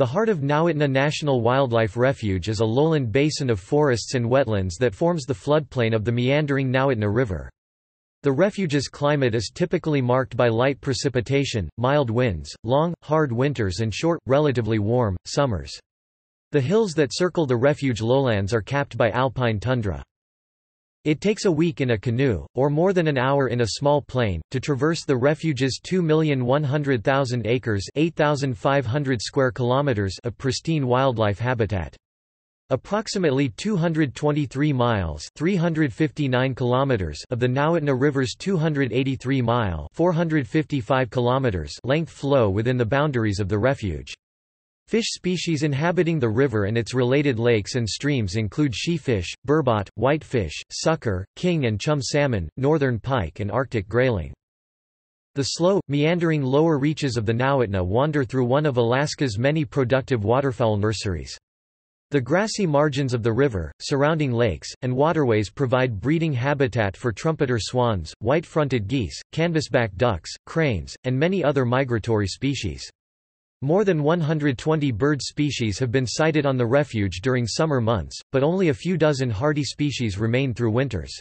The heart of Nowitna National Wildlife Refuge is a lowland basin of forests and wetlands that forms the floodplain of the meandering Nowitna River. The refuge's climate is typically marked by light precipitation, mild winds, long, hard winters and short, relatively warm, summers. The hills that circle the refuge lowlands are capped by alpine tundra. It takes a week in a canoe, or more than an hour in a small plane, to traverse the refuge's 2,100,000 acres (8,500 square kilometers) of pristine wildlife habitat. Approximately 223 miles (359 kilometers) of the Nowitna River's 283-mile (455 kilometers) length flow within the boundaries of the refuge. Fish species inhabiting the river and its related lakes and streams include sheefish, burbot, whitefish, sucker, king and chum salmon, northern pike and Arctic grayling. The slow, meandering lower reaches of the Nowitna wander through one of Alaska's many productive waterfowl nurseries. The grassy margins of the river, surrounding lakes, and waterways provide breeding habitat for trumpeter swans, white-fronted geese, canvasback ducks, cranes, and many other migratory species. More than 120 bird species have been sighted on the refuge during summer months, but only a few dozen hardy species remain through winters.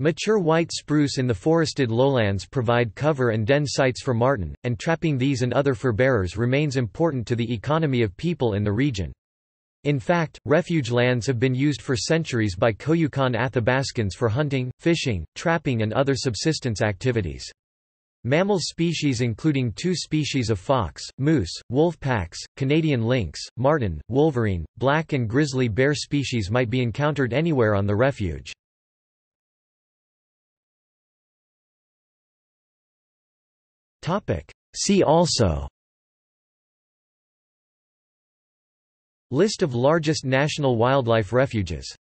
Mature white spruce in the forested lowlands provide cover and den sites for marten, and trapping these and other fur-bearers remains important to the economy of people in the region. In fact, refuge lands have been used for centuries by Koyukon Athabascans for hunting, fishing, trapping and other subsistence activities. Mammal species including two species of fox, moose, wolf packs, Canadian lynx, marten, wolverine, black and grizzly bear species might be encountered anywhere on the refuge. See also: List of largest national wildlife refuges.